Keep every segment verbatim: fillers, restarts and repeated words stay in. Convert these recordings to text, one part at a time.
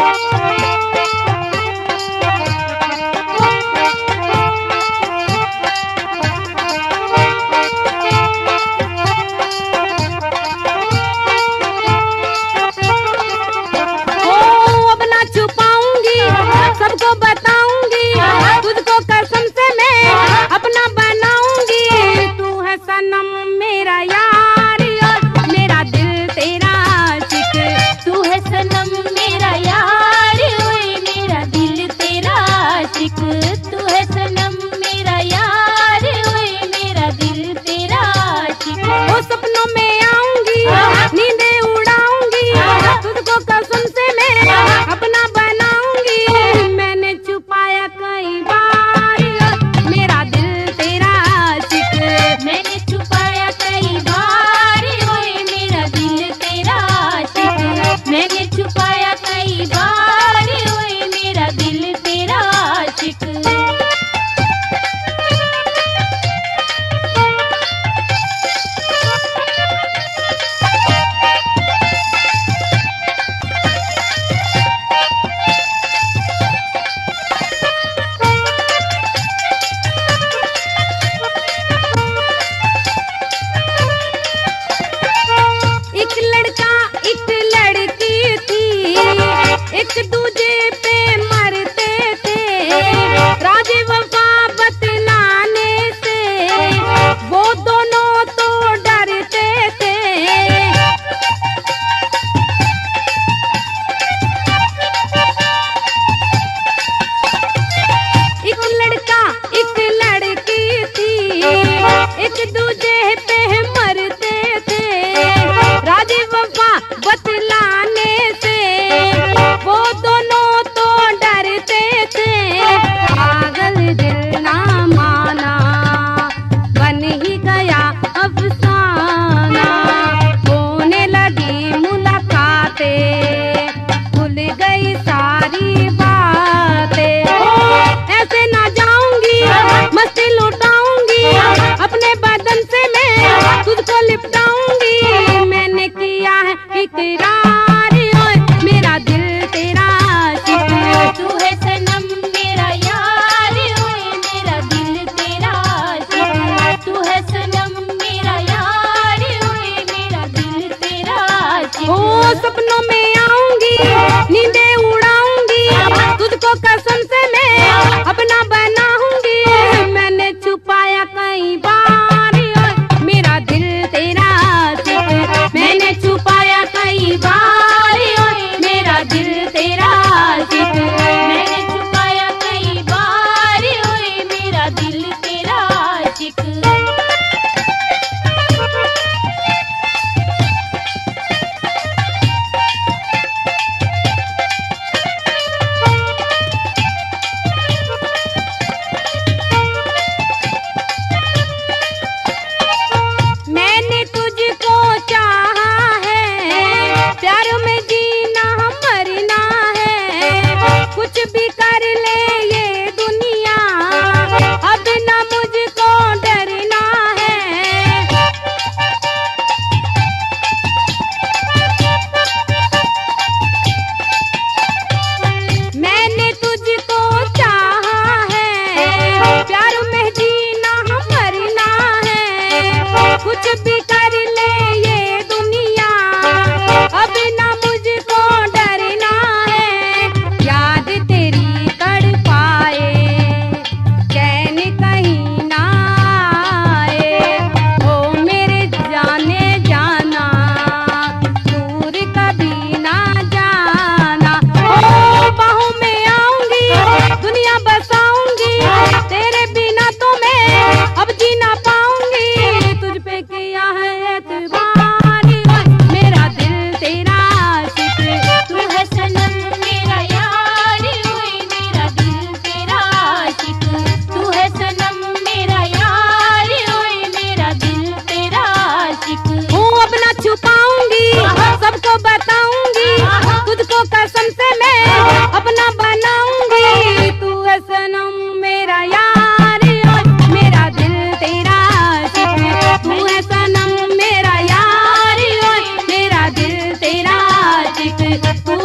तू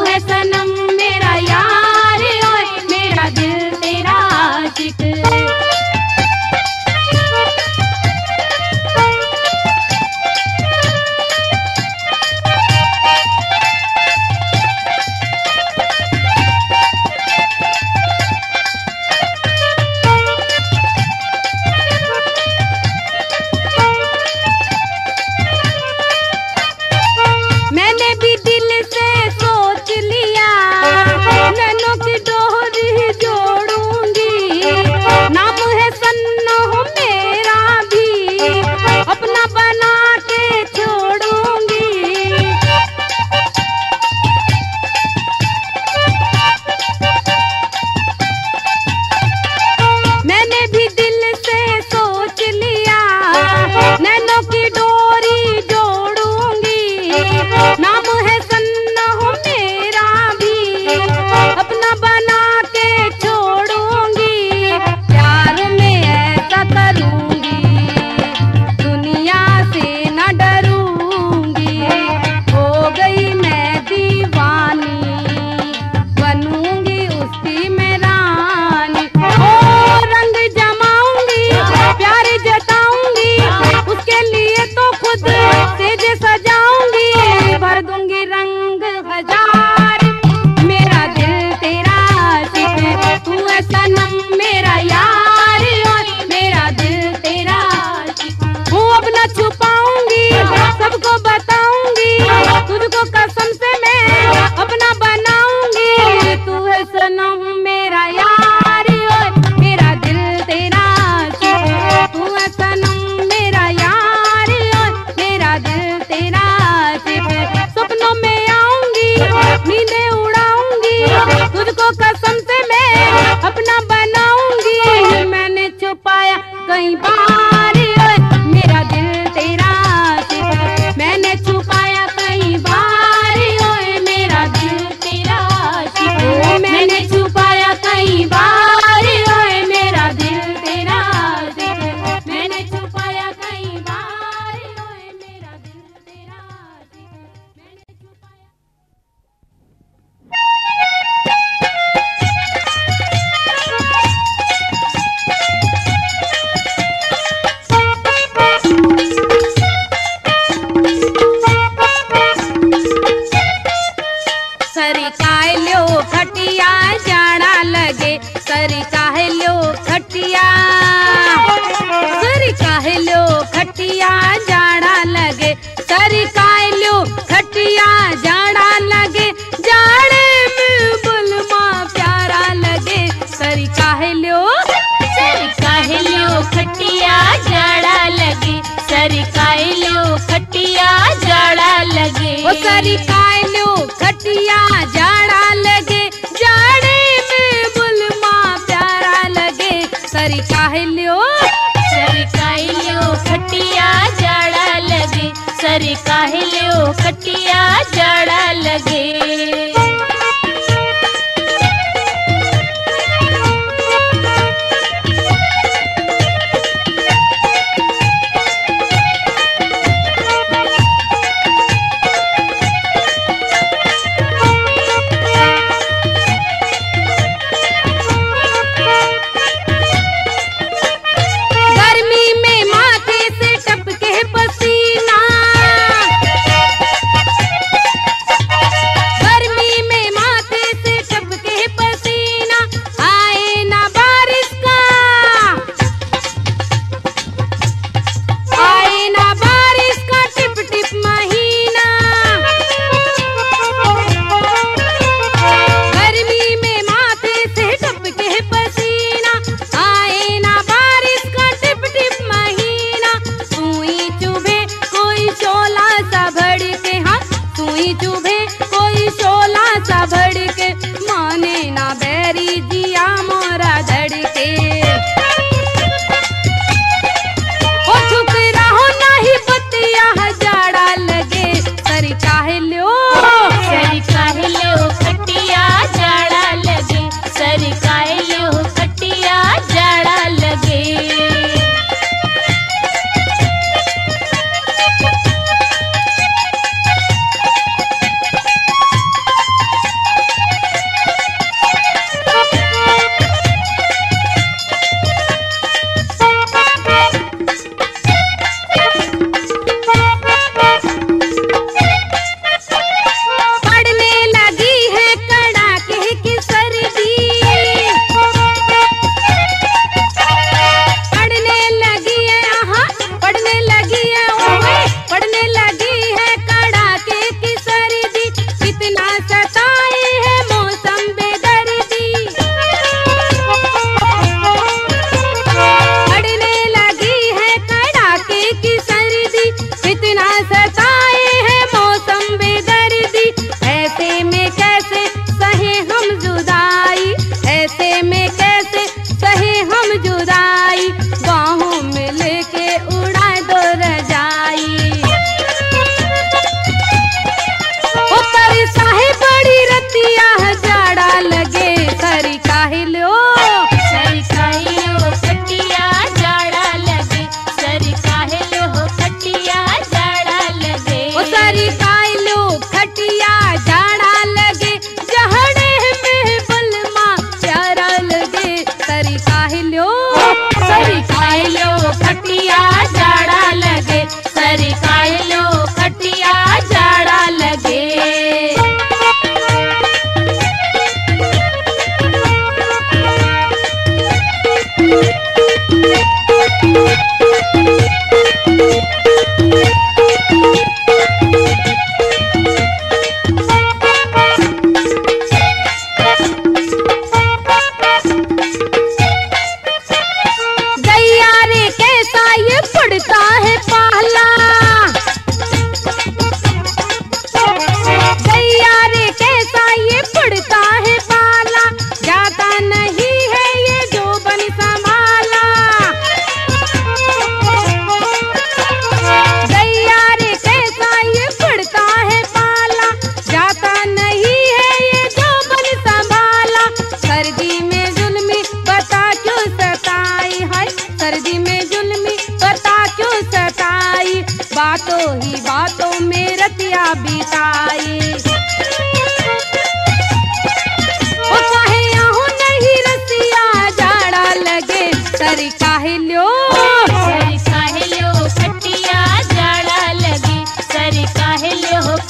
है सनम मेरा सरी कायलो खटिया जाना लगे, सरी कायलो खटिया, सरी कायलो खटिया जाना लगे, सरी कायलो खटिया जाना लगे, जाड़े में बुलमा प्यारा लगे, सरी कायलो, सरी कायलो खटिया जाना लगे, सरी कायलो खटिया जाना लगे, वो सरी कायलो खटिया जाड़ा लगे, जाड़े में बुलमा प्यारा लगे, सरी काहल्यो, सरी काहल्यो खटिया जाड़ा लगे, सरी काहल्यो खटिया जाड़ा लगे।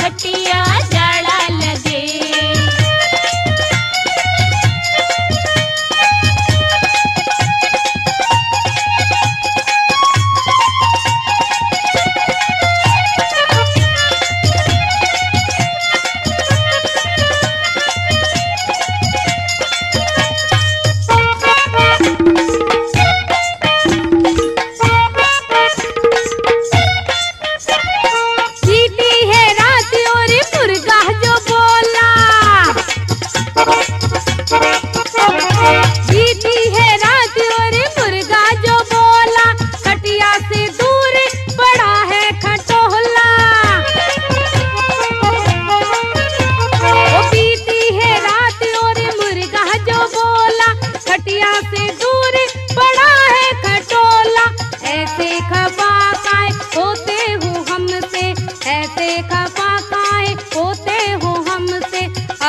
खटिया जाड़ा लगे।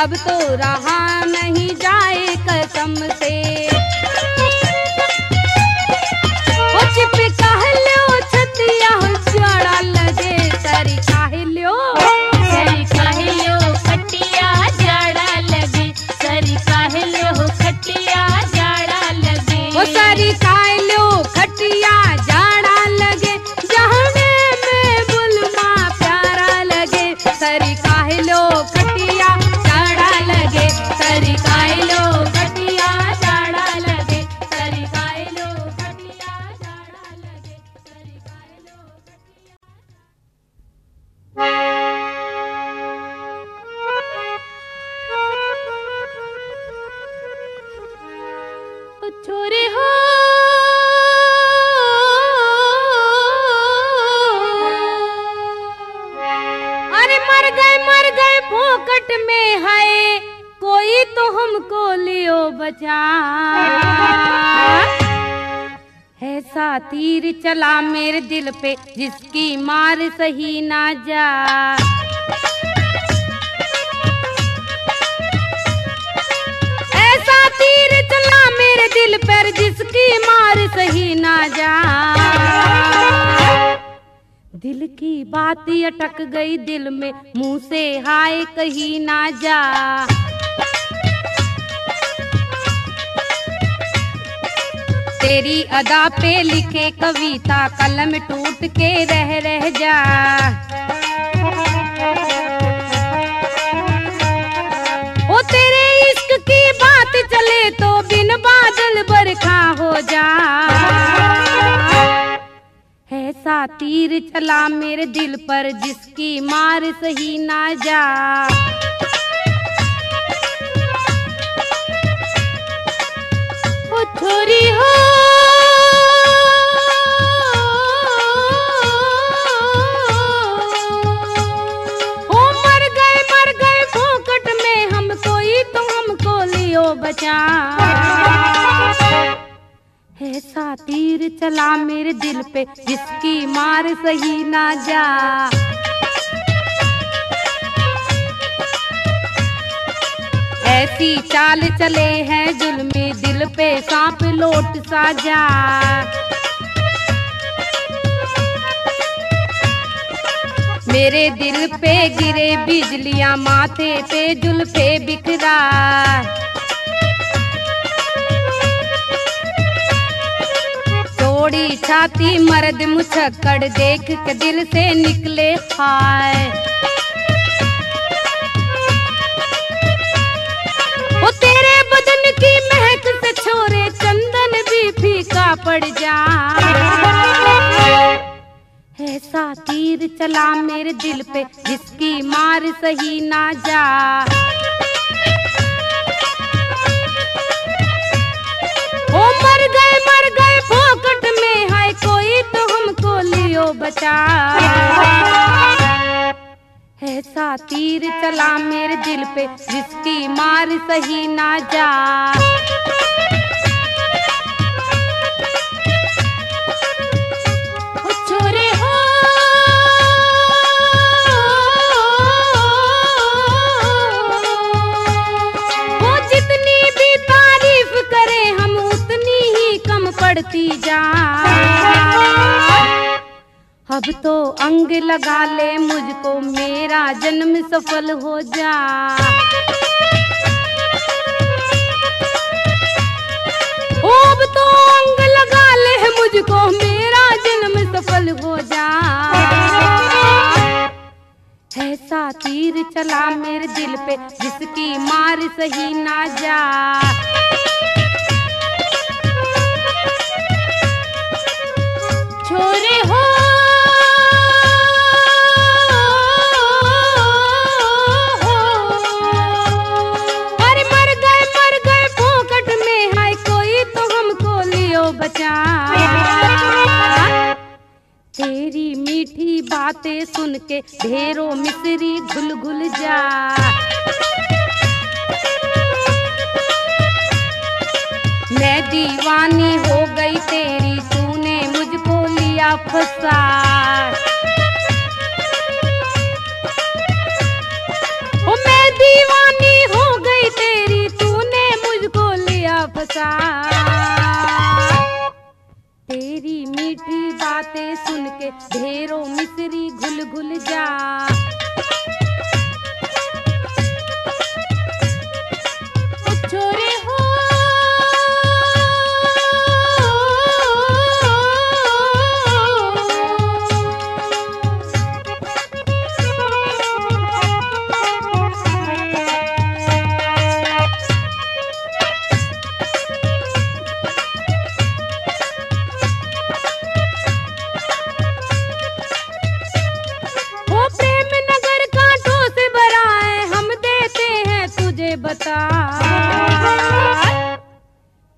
अब तो रहा नहीं जाए कसम से, कुछ पे कह लो छतिया जोड़ा लगे सरी कह लो सरी कह लो खटिया जाड़ा लगे सरी कह लो खटिया जाड़ा लगे वो सरी कह लो खटिया जाड़ा लगे जहाने में बुलमा प्यारा लगे सरी कह लो खटिया जाड़ा लगे सरी कह लो खटिया जाड़ा लगे सरी कह लो खटिया जाड़ा लगे सरी कह लो खटिया। छोरे हो फोकट में है कोई तो हमको लियो बचा है, सातीर चला मेरे दिल पे जिसकी मार सही ना जा। ऐसा तीर चला मेरे दिल पर जिसकी मार सही ना जा, दिल की बात अटक गई दिल में मुंह से हाय कहीं ना जा। तेरी अदा पे लिखे कविता कलम टूट के रह रह जा, ओ तेरे इश्क की बात चले तो बिन बादल बरखा हो जा। ऐसा तीर चला मेरे दिल पर जिसकी मार सही ना जा। ओ छोरी हो ओ मर गए मर गए फोकट में हम कोई तो हमको लियो बचा, ऐसा तीर चला मेरे दिल पे जिसकी मार सही ना जा। ऐसी चाल चले हैं जुल्मी दिल पे सांप लोट सा जा, मेरे दिल पे गिरे बिजलियां माथे पे जुल्फे बिखरा। थोड़ी छाती मर्द मुछक्कड़ देख के दिल से निकले हाय, वो तेरे बदन की महक से छोरे चंदन भी फीका पड़ जा। ऐसा तीर चला मेरे दिल पे जिसकी मार सही ना जा। ओ मर गए मर गए फोकट में है कोई तो हमको लियो बचा, ऐसा तीर चला मेरे दिल पे जिसकी मार सही ना जा। जा अब तो अंग लगा ले मुझको मेरा जन्म सफल हो जा। अब तो अंग लगा ले मुझको मेरा जन्म सफल हो जा, ऐसा तीर चला मेरे दिल पे जिसकी मार सही ना जा। छोरे हो अरे मर गए मर गए फोकट में है कोई तो हमको लियो बचा, तेरी मीठी बातें सुन के ढेरों मिसरी घुल घुल जा। मैं दीवानी हो गई तेरी तूने मुझको लिया फसा, ओ मैं दीवानी हो सा। तेरी मीठी बातें सुन के ढेरों मिस्री घुल घुल जा।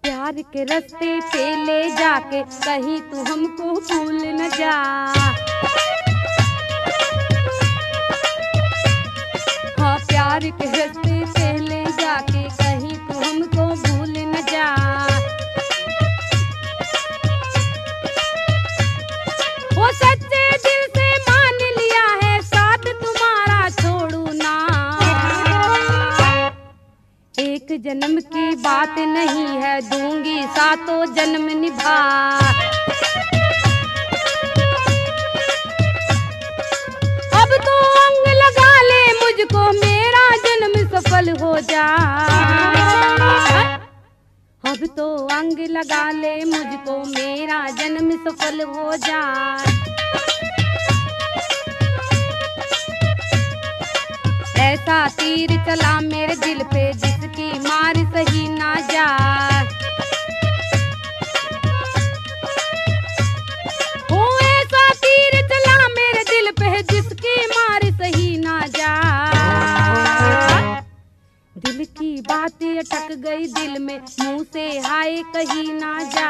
प्यार के रस्ते पे ले जाके कहीं तू हमको भूल न जा। हाँ, प्यार के रस्ते पे ले जाके कहीं तू हमको भूल न जा। वो सच्चे दिल से मान लिया है साथ तुम्हारा छोड़ू ना। एक जन्म की बात नहीं है, दूंगी सातों जन्म निभा। अब तो अंग लगा ले मुझको, मेरा जन्म सफल हो जा। अब तो अंग लगा ले मुझको, मेरा जन्म सफल हो जा। ऐसा तीर चला मेरे दिल पे जिसकी मार सही ना जा। ओ ऐसा तीर चला मेरे दिल पे जिसकी मार सही ना जा। दिल की बातें अटक गई दिल में, मुंह से हाय कही ना जा।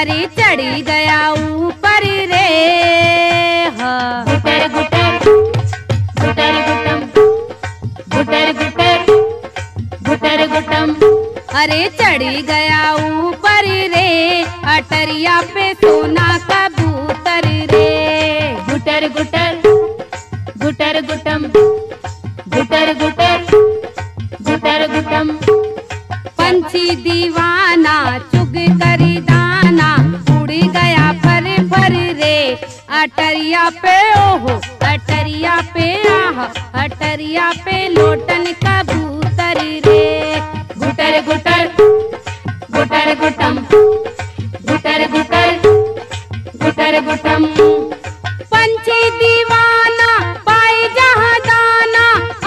अरे चढ़ी गया ऊपर रे। हाँ, गुटर गुटर गुटर गुटम गुटर गुटर गुटर गुटम। अरे चढ़ी गया ऊपर रे, अटरिया पे सोना कबूतर रे। गुटर गुटर गुटर गुटम गुटर गुटर गुटर गुटम। पंछी दीवाना चुग करी दाना, उड़ गया फर फर रे। अटरिया पे ओहो अटरिया पे आहा, अटरिया पे लोटन कबूतर रे। गुटर गुटर गुटर गुटम गुटर गुटर गुटर गुटम। पंछी दीवाना पाए जहाँ दाना,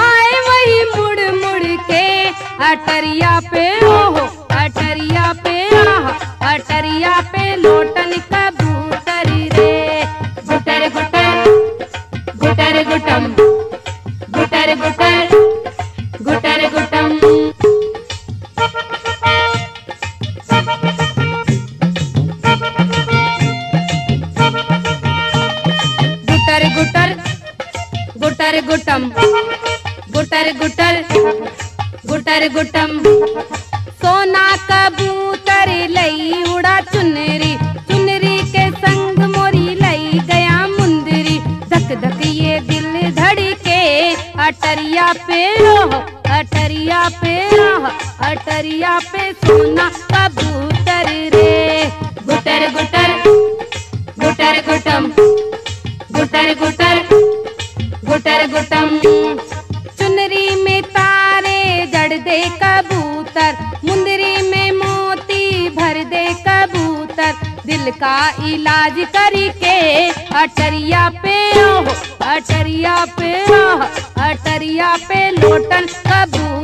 आए वही मुड़ मुड़ के। अटरिया पे ओहो अटरिया पे आहा, अटरिया पे लोटन कबूतर रे। गुटर गुटर गुटर गुटम गुटर गुटर गुटर गुटम। गुटर गुटर गुटर गुटम गुटर गुटर गुटर गुटम। सोना कबूतर लई उड़ा चुनरी, चुनरी के संग मोरी लई गया मुंदरी। धक धक ये दिल धड़के, अटरिया पे ओहो अटरिया पे आहा, अटरिया पे सोना कबूतर रे। गुटर गुटर गुटर गुटम गुटर गुटर गुटर गुटम। चुनरी में तारे जड़ दे कबूतर, मुंदरी में मोती भर दे कबूतर। दिल का इलाज करके अटरिया पे ओहो अटरिया पे आहा, अटरिया छज्जा पे लोटन कबूतर रे। गुटर गुटर गुटर गुटम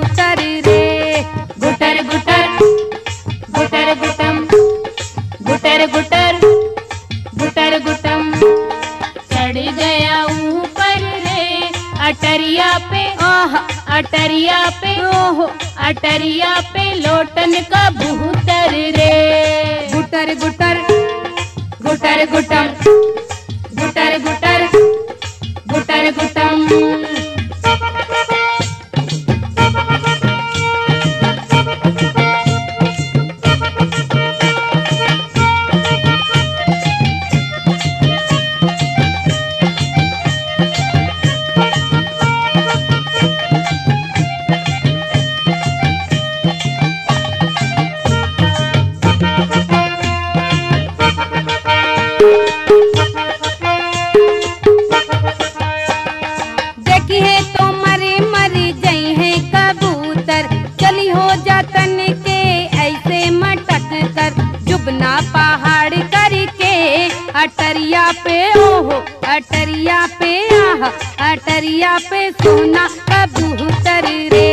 गुटर गुटर गुटर गुटम चढ़ गया ऊपर रे अटरिया पे। ओह अटरिया पे ओह अटरिया पे लोटन कबूतर रे। गुटर गुटर गुटर गुटम गुटर गुटर गुटर गुटम। पहाड़ करके अटरिया पे ओहो अटरिया पे आह अटरिया पे सोना कबूतर रे।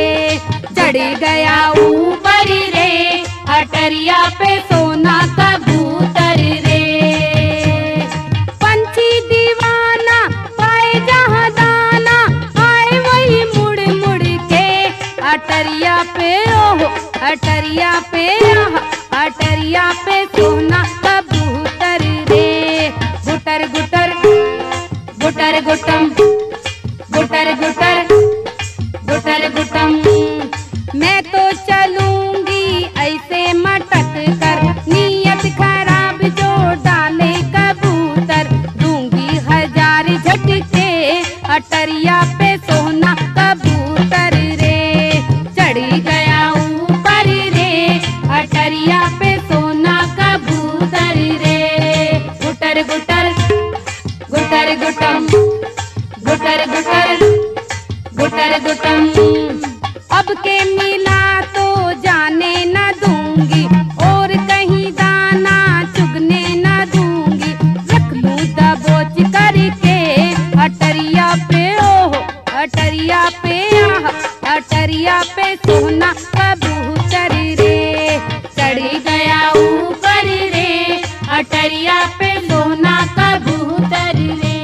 चढ़ गया ऊपर रे अटरिया पे सोना कबूतर रे। पंछी दीवाना पाए जहाँ दाना आए वही मुड़ मुड़ के अटरिया पे ओहो अटरिया पे आह अटरिया पे सोना कबूतर रे। गुटर गुटर गुटर गुटम गुटर गुटर गुटर गुटम। मैं तो चलूंगी ऐसे मटक कर नियत खराब जो डाले कबूतर। दूंगी हजार झटके अटरिया पे सोना कबूतर रे। चढ़ी गया ऊपर रे अटरिया पे सोना कबूतर रे। गुटर गुटर गुटर गुटम गुटर गुटर गुटर गुटम। अब के मिला तो जाने न दूंगी और कहीं दाना चुगने न दूंगी। रख लूं दबोच करके अटरिया पे ओहो अटरिया पे आह अटरिया पे सोना कबूतर रे। चढ़ गया ऊपर रे अटरिया पे सोना कबूतर रे।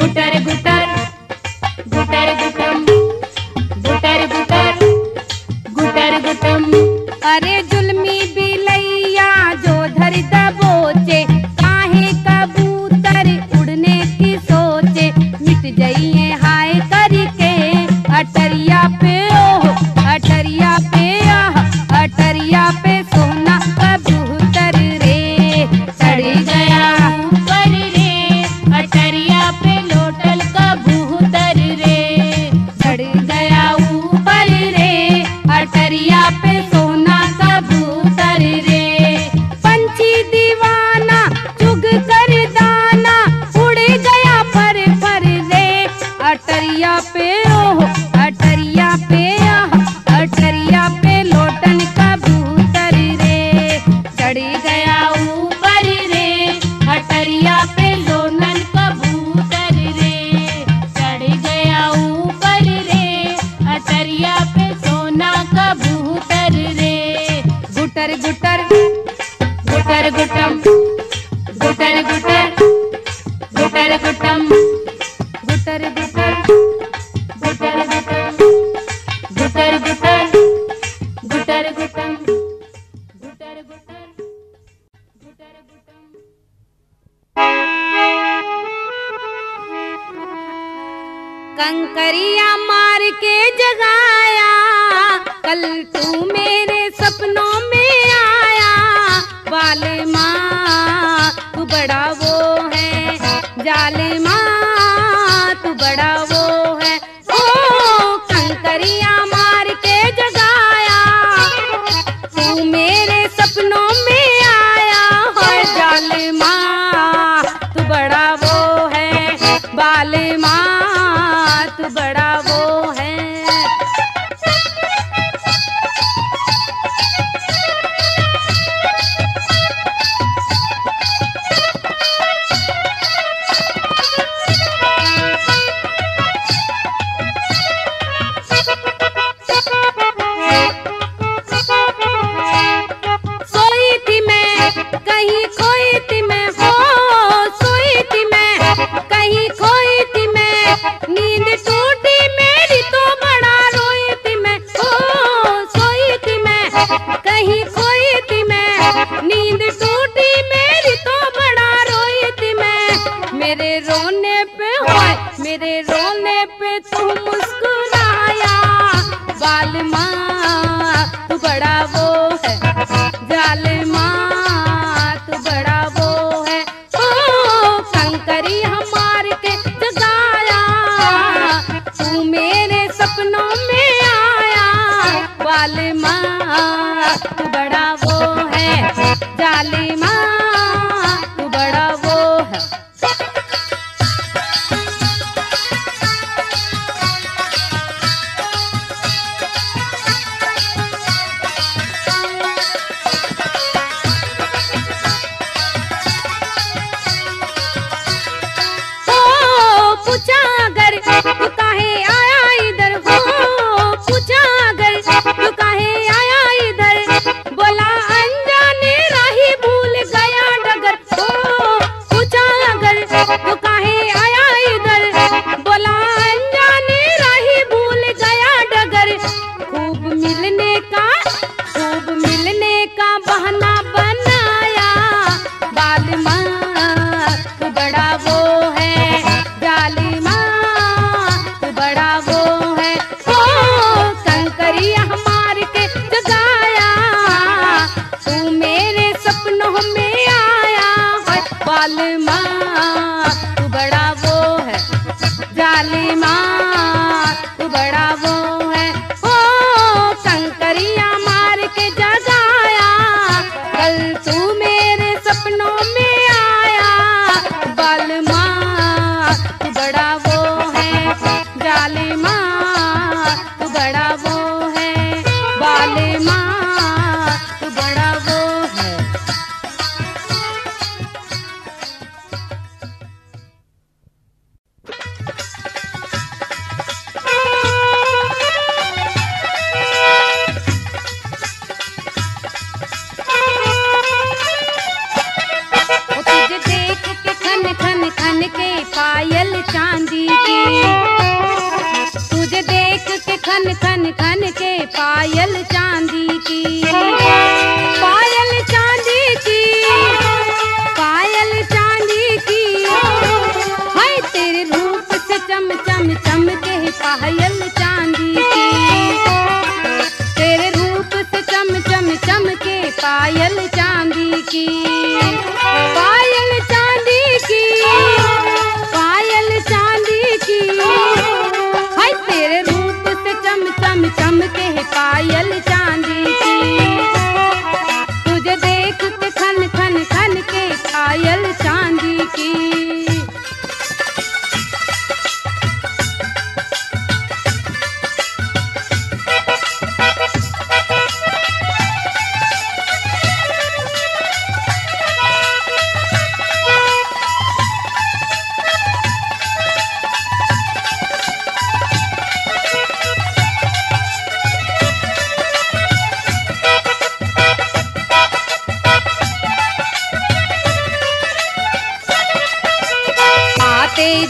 गुटर गुटर गुटर गुटम गुटर गुटर गुटर गुटम। अरे जुल्मी बिलैया जो धर दबोचे काहे कबूतर उड़ने की सोचे। मिट जाइए हाय करके अटरिया पे ओहो अटरिया पे आह अटरिया पे सोना कबूतर रे। चढ़ गया ऊपर रे अटरिया पे लोटन कबूतर रे। चढ़ गया ऊपर रे अटरिया पे सोना कबूतर रे। पंछी दीवाना चुग कर दाना उड़ गया फर फर रे अटरिया पे ओहो अटरिया पे आह अटरिया पे लोटन कबूतर रे। चढ़ गया ऊपर रे अटरिया पे लोटन कबूतर रे। चढ़ गया ऊपर रे अटरिया पे सोना कबूतर रे। गुटर गुटर गुटर गुटम गुटर गुटर गुटर गुटम गुटर गुटर गुटर गुटम गुटर गुटर गुटर गुटम गुटर गुटर गुटर गुटम। कंकरिया मार के जगाया कल तू मेरे सपनों में आया। वाले माँ तू बड़ा वो है जाले माँ तू बड़ा वो है। ओ कंकरिया मार के जगाया तू मेरे सपनों में आया। हर जाले माँ तू बड़ा वो है बाले माँ तू बड़ा वो है। मेरे रोने पे तू मुस्कुराया, बाल माँ तू बड़ा वो है, जाल माँ तू बड़ा वो है, ओ कंकरी हमार के जगाया, तू मेरे सपनों में आया, बाल माँ तू बड़ा वो है, जाल माँ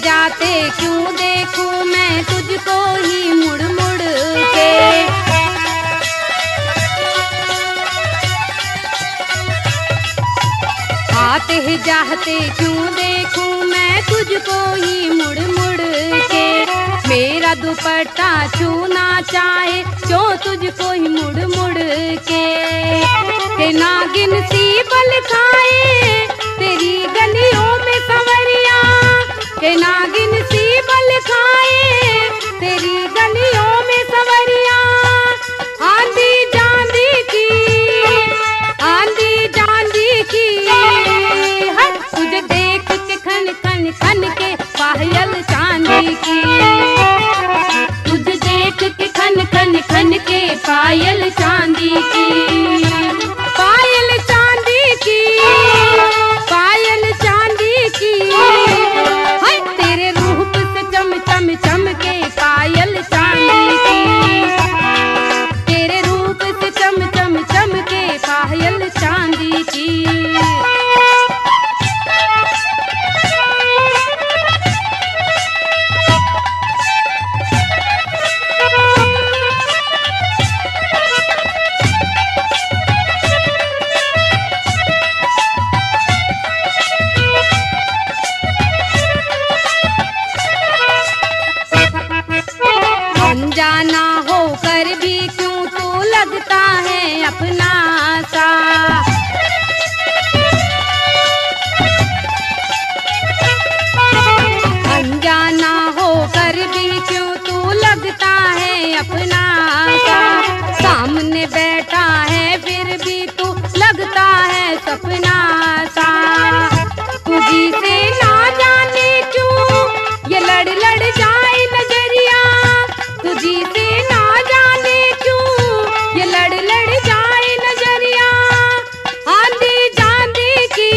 चाहते क्यों देखूं मैं तुझको ही मुड़ मुड़ के, मेरा दुपट्टा छूना चाहे जो तुझको ही मुड़ मुड़ के, के नागिन सी बल खाए तेरी गलियों में सवरिया, के नागिन सी बल खाए तेरी गलियों में सवरिया, आंधी जांदी की आंधी जांदी की, तुझे देख के खन खन खन के पायल चांदी की, तुझे देख के खन खन खन के पायल चांदी की, पायल चांदी की पायल चांदी की, हाय तेरे बेजाना होकर भी क्यों तू लगता है अपना सा। अनजाना होकर भी क्यों तू लगता है अपना सा। सामने बैठा है फिर भी तू लगता है सपना सा। तुझी से ना जाने क्यों ये लड़ लड़ जाए नजरिया, तुझी से ना जाने क्यों ये लड़ लड़ जाए नजरिया। आंधी जांदी की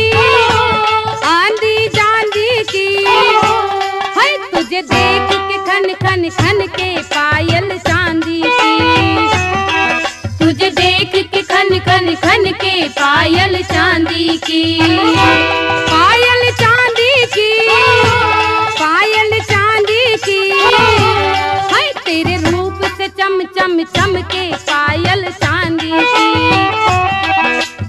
आंधी जांदी की है, तुझे देख के खन खन खन के पायल चांदी की, तुझे देख के खन खन खन के पायल चांदी की, पायल चांदी की, पायल चांदी की है। तेरे रूप से चम चम चम के पायल चांदी की,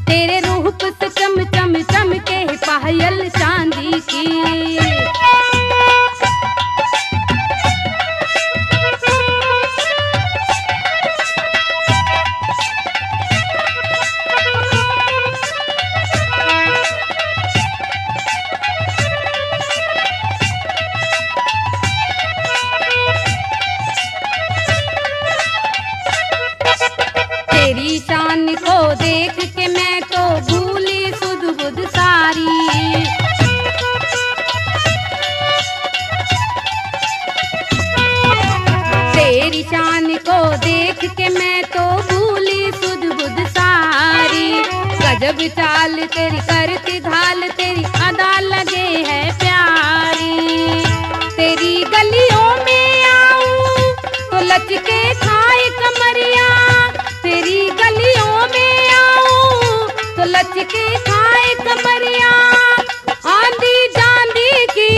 तेरे रूप से चम चम चम के पायल चांदी की। तेरी शान को देख के मैं तो भूली सुध बुध सारी, तेरी शान को देख के मैं तो भूली सुध बुध सारी। गजब चाल तेरी करती ढाल, तेरी अदा लगे है प्यारी। तेरी गलियों में आऊं तो लचके खाए कमरिया, तेरी गलियों में आऊं तो लचके खाए कमरिया। आंधी जांदी की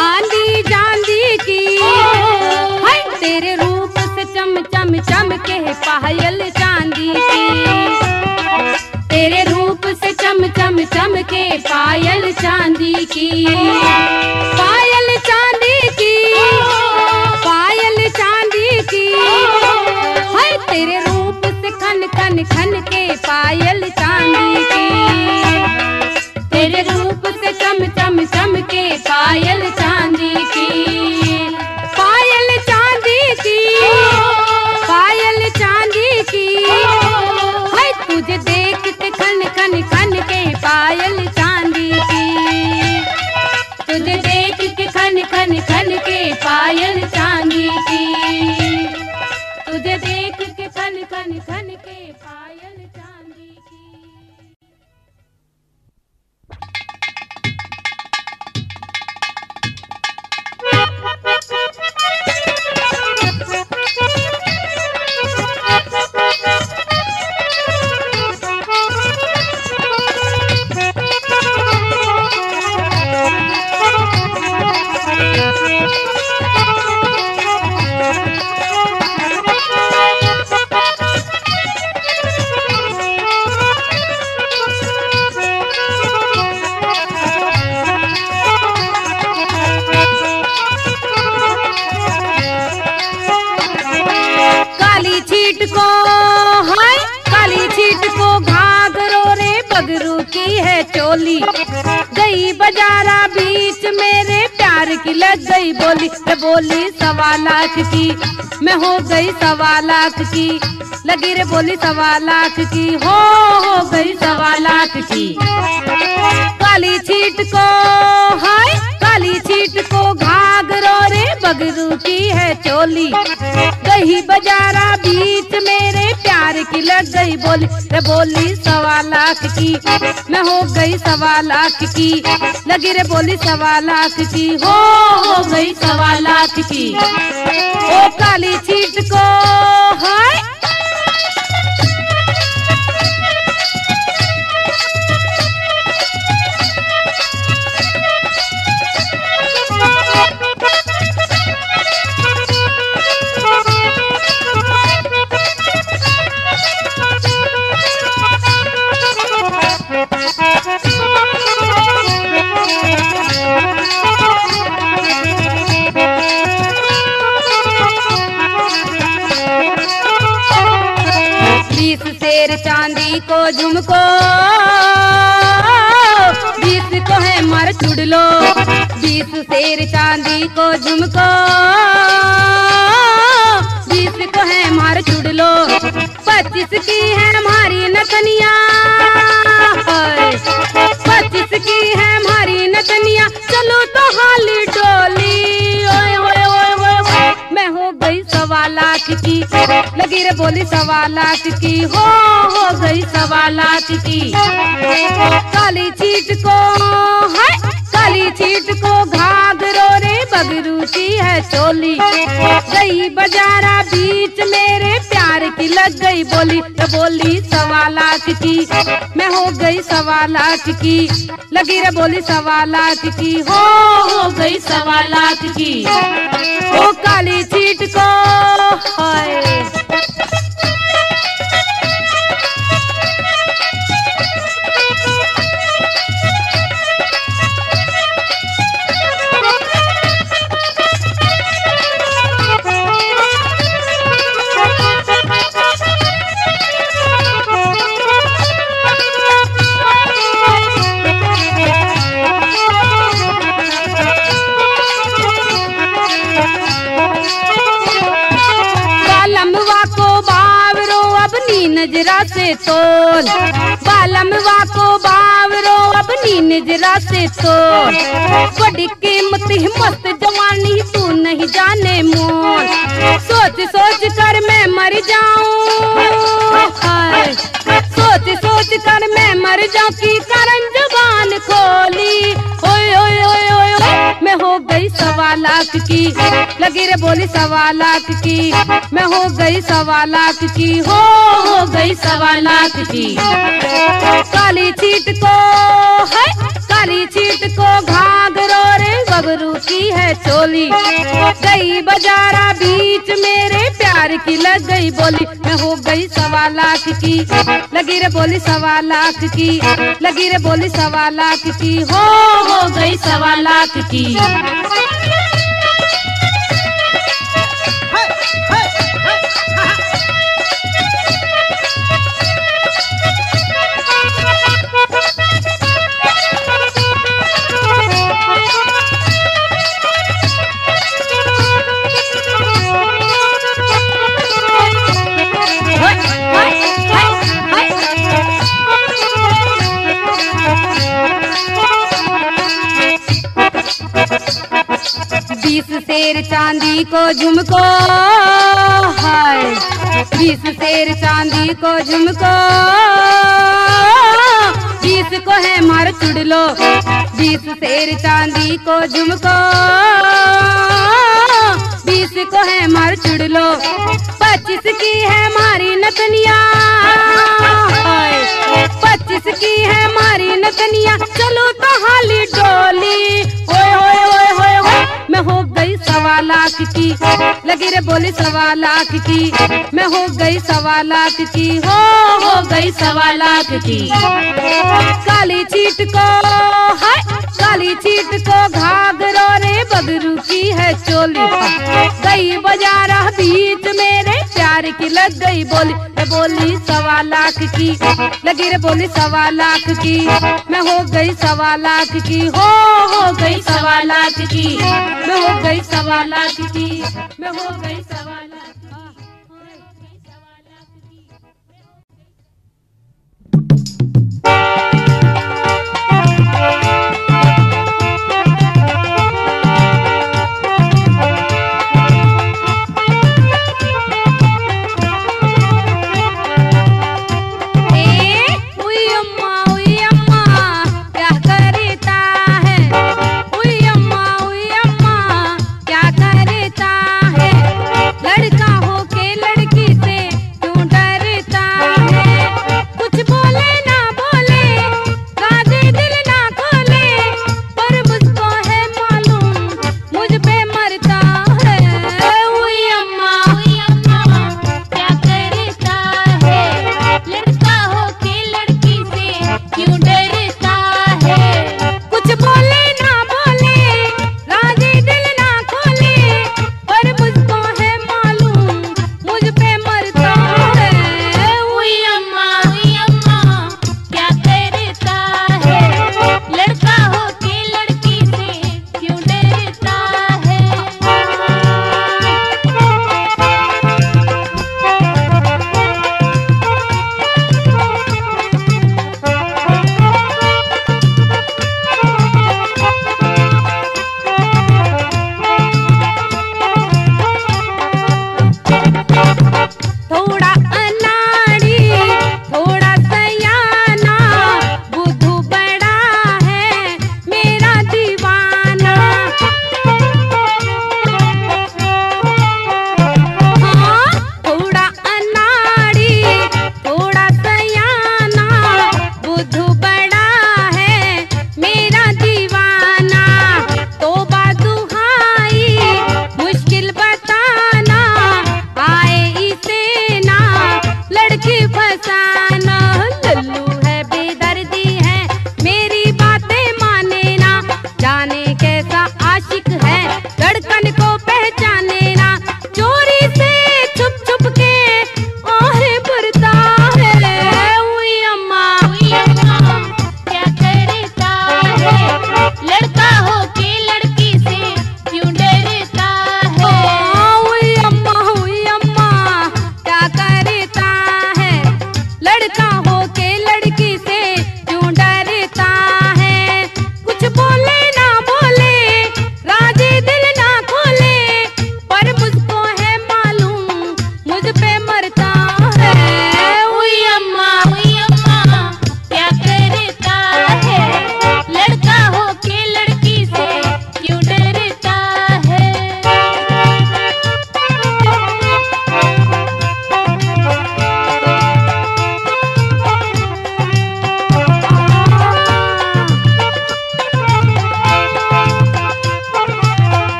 आंधी जांदी की है, तेरे रूप से चम चम चम के पायल चांदी की, तेरे रूप से चम चम चम के पायल चांदी की, पायल चांदी की, पायल चांदी की है। तेरे रूप से खन खन खन के पायल चांदी की, तेरे रूप से चम चम चम के पायल चांदी की, पायल चांदी की, पायल चांदी की है। तुझे देख के खन खन खन के पायल चांदी की, तुझे देख के खन खन खन के पायल चांदी की, तुझे देख के खन खन खन के पायल चांदी की। चोली गई बजारा बीच मेरे प्यार की लग गई बोली, बोली सवा लाख की मैं हो गई सवा लाख की, लगी रे बोली सवा लाख की हो हो गई सवा लाख की। काली छीट को हाय काली छीट को घाघरों रे बगरू की है चोली, गई बजारा बीच मेरे प्यार की लग गई बोली रे बोली सवा लाख की मैं हो गई सवा लाख की, लगी रे बोली सवा लाख की हो हो गई सवा लाख की। ओ काली छीट को हाय ढेर चांदी को झुमको, बीस को है मर चुड़ लो, बीस शेर चांदी को झुमको, बीस को है मार चुड़ लो। पच्चीस की है हमारी नथनिया, पच्चीस की है हमारी नथनिया, चलो तो हाली डोली। ओए ओए ओए ओए ओए, मैं हो गई सवा लाख की, लगी रे बोली सवा लाख की, हो हो गई सवा लाख की। काली चीट को है काली चीट को घाघरो रे बगरूती है चोली, गई बजारा बीच मेरे प्यार की लग गई बोली। तो बोली सवा लाख की, मैं हो गई सवा लाख की, लगी रे बोली सवा लाख की, हो हो गई सवा लाख की। ओ काली चीट को हाय, नजरा से तोल बालमवा को बावरो अपनी नजरा से तोल। बड़ी कीमती मस्त जवानी तू नहीं जाने मोल, सोच सोच कर मैं मर जाऊं, सोच सोच कर मैं मर जाऊं कि कारण जुबान खोली। ओए ओए ओए ओए, मैं हो गई सवा लाख की, लगी रे बोली सवा लाख की, मैं हो गई सवा लाख की, हो हो गई सवा लाख की। काली चीट को है काली चीट को घाघरो रे बबरू की है चोली, गई बजारा बीच मेरे प्यार की लग गई बोली। मैं हो गई सवा लाख की, लगी रे बोली सवा लाख की, लगी रे बोली सवा लाख की, हो हो गई सवा लाख की। बीस शेर चांदी को झुमको हाय, बीस शेर चांदी को झुमको, बीस को है मार चुड़ लो, बीस शेर चांदी को झुमको, बीस को है मार चुड़ लो। पच्चीस की है मारी नथनिया, पच्चीस की है मारी नथनिया, चलो तो हाली डोली। ओए ओए ओए ओए ओए, मैं हो गई सवा लाख की, लगी रे बोली सवा लाख की, मैं हो गई सवा लाख की, हो हो गई सवा लाख की। काली चीट को हाय काली चीट को घाघरो रे बगरू की है चोली, गई बजारा बीच मेरे प्यार की लग गई बोली। बोली सवा लाख की, लगी रे बोली सवा लाख की, मैं हो गई सवा लाख की, हो हो गई सवा लाख की, मैं हो गई सवा लाख की, मैं हो गई सवा लाख। लड़का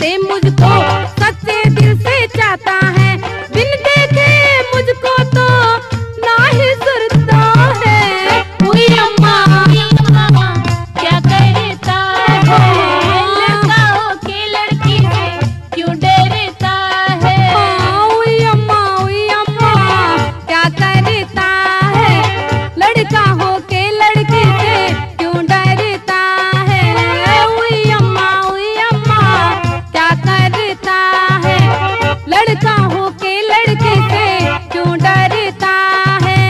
से मुझको सच्चे दिल से चाहता है, बिन देखे मुझको तो ना ही सुनता है। कोई अम्मा क्या कहता है, लड़का हो के लड़की से क्यों डरता है। ओई अम्मा ओई अम्मा क्या कहता है, लड़का हो के लड़की से क्यों डरता है। ओई अम्मा ओई अम्मा क्या कहता है, लड़का हो के लड़की से क्यों डरता है।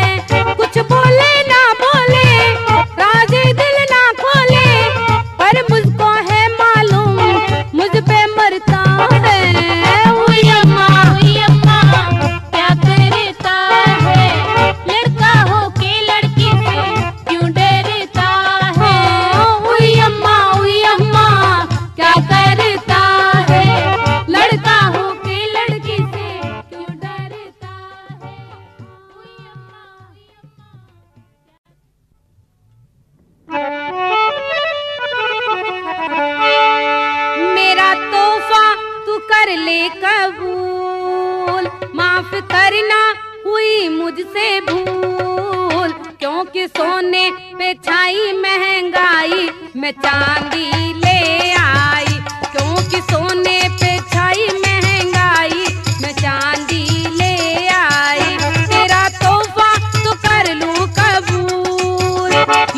कुछ बोले ना बोले राजे दिल ना खोले, पर मुझको है मालूम मुझ पे मरता है। ओई अम्मा ओई अम्मा क्या करता है, लड़का हो के लड़की से क्यों डरता है। ओई अम्मा ओई अम्मा क्या करता है, लड़का हो के लड़की से क्यों डरता है। ओई अम्मा मेरा तोहफा तू कर ले कबूल, माफ करना हुई मुझसे भूल, क्योंकि सोने पे छाई महंगाई मैं चांदी ले आई। क्योंकि सोने पे छाई महंगाई मैं चांदी ले आई। तेरा तोहफा तो कर लूं कबूल,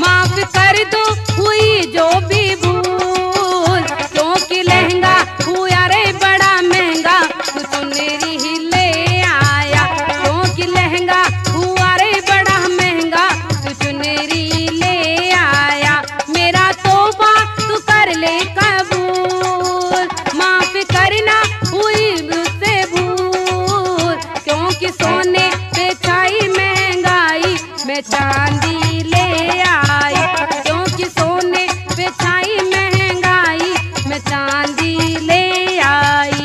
माफ कर दो हुई जो भी भूल, क्योंकि लहंगा हुआ रे बड़ा महंगा तू सुनरी ही ले आया। क्योंकि लहंगा हुआ रे बड़ा महंगा तू सुनरी ले आया। मेरा तोहफा तू कर ले कबूल, माफ करना हुई मुझसे भूल, क्योंकि सोने पे छाई महंगाई मैं चांदी ले आई। क्योंकि सोने पे छाई महंगाई मैं चांदी ले आई।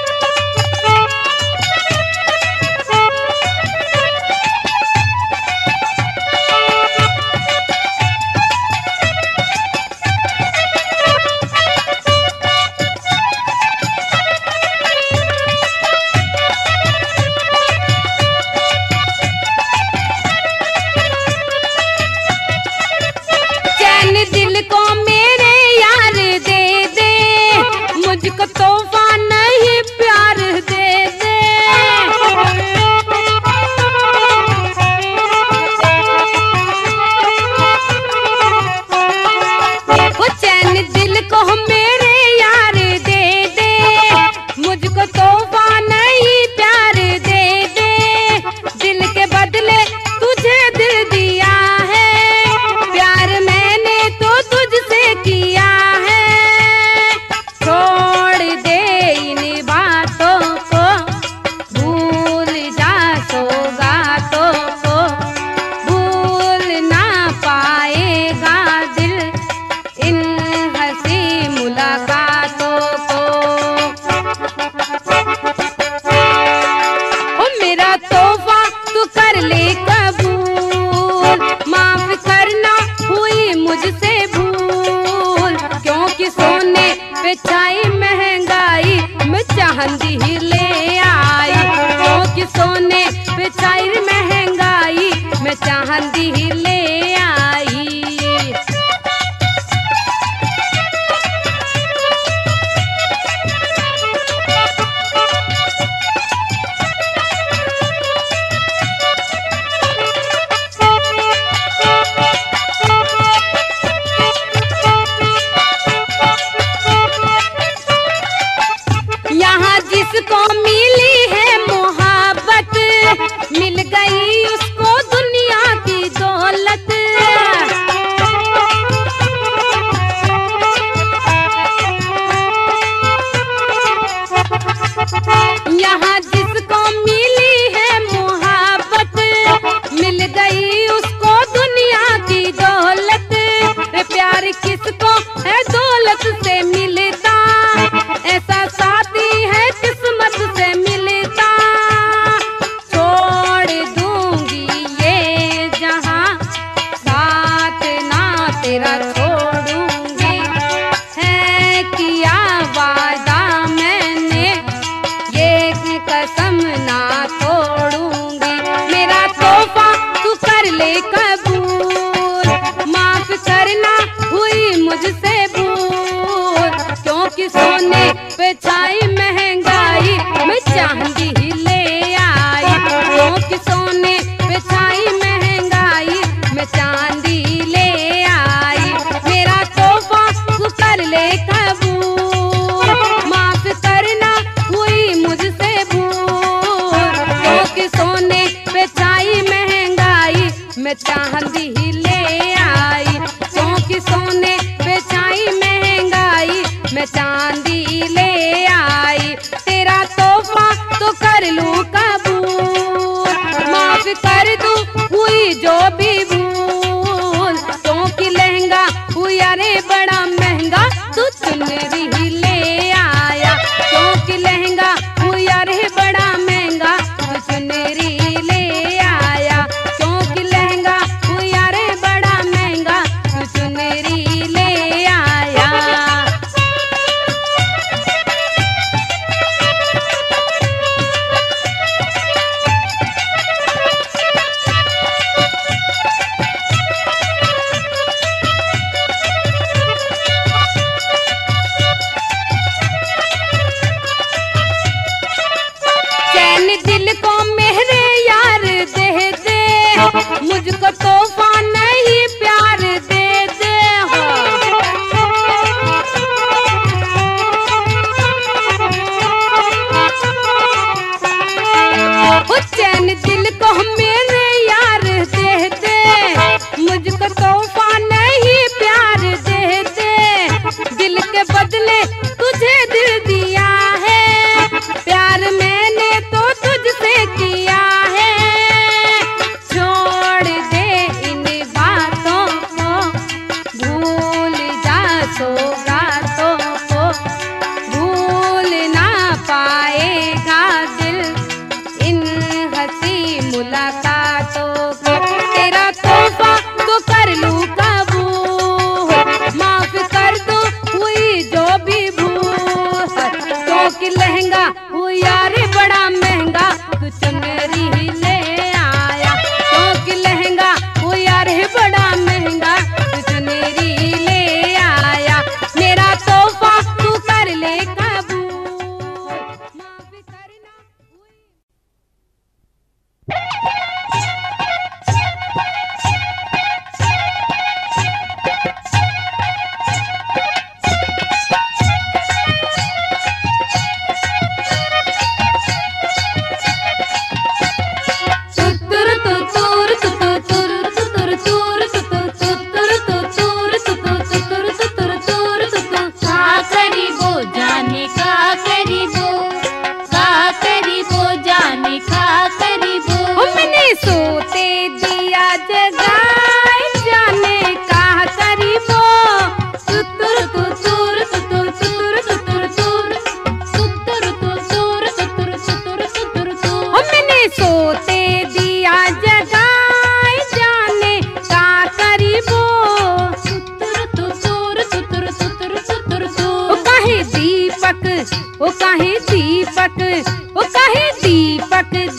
चैन दिल को मेरे यार दे दे, मुझको तोहफा नहीं प्यार दे दे। वो चैन दिल को मेरे यार दे दे, मुझको तोहफा नहीं प्यार दे दे। दिल के बदले तुझे दिल दिया है, प्यार मैंने तो तुझसे किया है। छोड़ दे इन बातों को, भूल जा सो बातों को, भूल ना पाएगा दिल इन हंसी मुलाकातों को। ओ मेरा तोहफा तू कर ले कबूल, माफ करना हुई मुझसे भूल, क्योंकि सोने पे छाई महंगाई मैं चांदी ही ले आई। क्योंकि सोने पे छाई महंगाई मैं चांदी ही ले आई। यहाँ जिसको मिली है मोहब्बत, मिल गई उसको दुनिया की दौलत। यहाँ जिसको मिली है मोहब्बत, मिल गई उसको दुनिया की दौलत। रे प्यार किसको है दौलत से मिलता, ऐसा साथी है किस्मत से मिलता। छोड़ दूंगी ये जहां, साथ ना तेरा छोड़ूंगी। करना हुई मुझसे भूल, क्योंकि सोने पे छाई महंगाई मैं चांदी ही ले आई, क्योंकि सोने पे छाई महंगाई मैं चांदी ले आई। मेरा तोबा तू कर ले कबूल, माफ करना हुई मुझसे भूल, क्योंकि सोने पे छाई महंगाई मैं चांदी ही ले आई, क्योंकि सोने पे छाई महंगाई मैं चांदी ले आई। तेरा तोहफा तो कर लूं कबूल, माफ कर दूं हुई जो भी भूल, क्योंकि लहंगा हुआ रे बड़ा महंगा तू चुनरी ही ले आया, क्योंकि लहंगा हुआ रे बड़ा महंगा तू चुनरी ले आया, क्योंकि लहंगा हुआ रे बड़ा महंगा तू चुनरी ले आया। मुझको तोहफा नहीं प्यार दे दे हो, वो चैन दिल को मेरे यार दे दे, मुझको तोहफा नहीं प्यार दे दे, दिल के बदले तुझे दिल दिया है, प्यार मैंने तो तुझसे किया है। तेरा तोहफा तो कर लूं कबूल, माफ कर दो हुई जो भी भूल, क्योंकि लहंगा हुआ रे बड़ा महंगा तू चुनरी ही ले आया, क्योंकि लहंगा हुआ रे बड़ा महंगा तू चुनरी ले आया। मेरा तोहफा तू कर ले दीपक, ओ काहे दीपक, ओ काहे दीपक